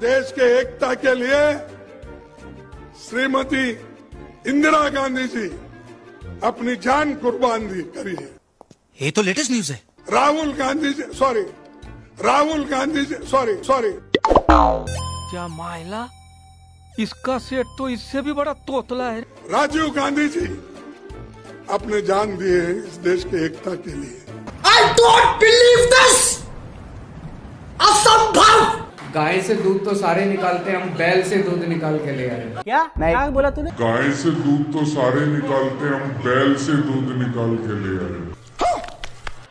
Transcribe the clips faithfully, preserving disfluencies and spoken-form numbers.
देश के एकता के लिए श्रीमती इंदिरा गांधी जी अपनी जान कुर्बान दी करी है। ये तो लेटेस्ट न्यूज है। Rahul Gandhi ji sorry Rahul Gandhi ji sorry sorry क्या मायला, इसका सेठ तो इससे भी बड़ा तोतला है। राजीव गांधी जी अपने जान दिए इस देश के एकता के लिए। आई डोंट बिलीव दिस, असंभव। गाय से दूध तो सारे निकालते हैं, हम बैल से दूध निकाल के ले आए। क्या क्या बोला तूने? गाय से दूध तो सारे निकालते हैं, हम बैल से दूध निकाल के ले आए।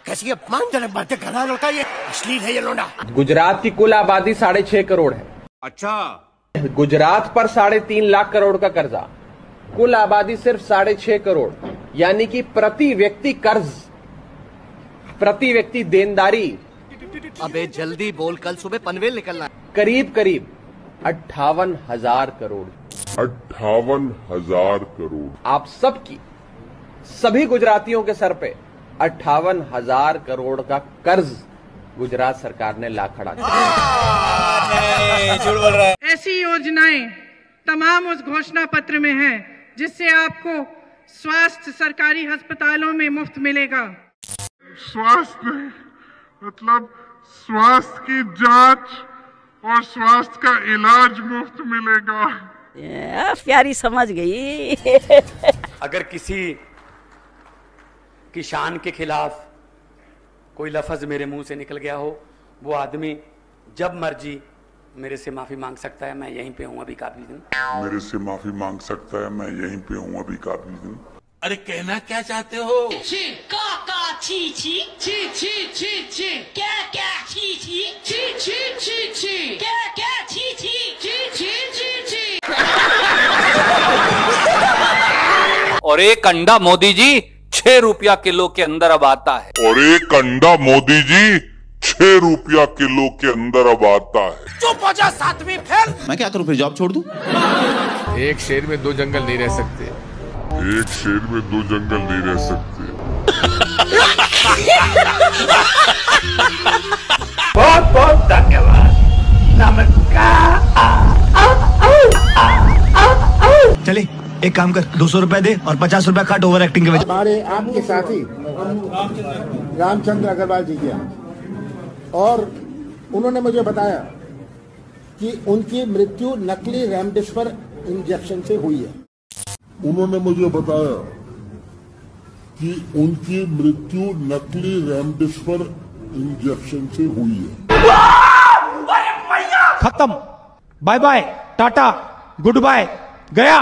कैसी अपमानजनक बातें कर रहा है लड़का, ये अश्लील है ये लोंडा। गुजरात की कुल आबादी साढ़े छह करोड़ है। अच्छा, गुजरात पर साढ़े तीन लाख करोड़ का कर्जा, कुल आबादी सिर्फ साढ़े छह करोड़, यानी कि प्रति व्यक्ति कर्ज, प्रति व्यक्ति देनदारी। अबे जल्दी बोल, कल सुबह पनवेल निकलना। करीब करीब अट्ठावन हजार करोड़ अट्ठावन हजार करोड़ आप सबकी, सभी गुजरातियों के सर पे अट्ठावन हजार करोड़ का कर्ज गुजरात सरकार ने ला खड़ा किया। ऐसी योजनाएं तमाम उस घोषणा पत्र में है जिससे आपको स्वास्थ्य सरकारी अस्पतालों में मुफ्त मिलेगा। स्वास्थ्य मतलब स्वास्थ्य की जांच और स्वास्थ्य का इलाज मुफ्त मिलेगा। प्यारी समझ गई। अगर किसी की शान के खिलाफ कोई लफ्ज मेरे मुंह से निकल गया हो, वो आदमी जब मर्जी मेरे से माफी मांग सकता है, मैं यहीं पे हूँ अभी काफी दिन। मेरे से माफी मांग सकता है, मैं यहीं पे हूँ अभी काफी दिन। अरे कहना क्या चाहते हो? छी का का छी छी छी छी छी छी क्या क्या छी छी छी छी छी छी क्या क्या छी छी छी छी छी छी। और एक अंडा मोदी जी छह रुपया किलो के अंदर अब आता है। और एक अंडा मोदी जी छह रुपया किलो के अंदर अब आता है। चुप हो जा सातवीं फेल। मैं क्या करूँ, फिर जॉब छोड़ दूँ? एक शेर में दो जंगल नहीं रह सकते। एक शेर में दो जंगल नहीं रह सकते। बहुत बहुत धन्यवाद, नमस्कार। चले एक काम कर, दो सौ रुपए दे और पचास रुपए कट ओवर एक्टिंग के वजह। हमारे आपके साथी रामचंद्र अग्रवाल जी किया, और उन्होंने मुझे बताया कि उनकी मृत्यु नकली रेमडेसिविर इंजेक्शन से हुई है। उन्होंने मुझे बताया कि उनकी मृत्यु नकली रेमडेसिविर इंजेक्शन से हुई है। खत्म, bye bye, tata, good bye, गया।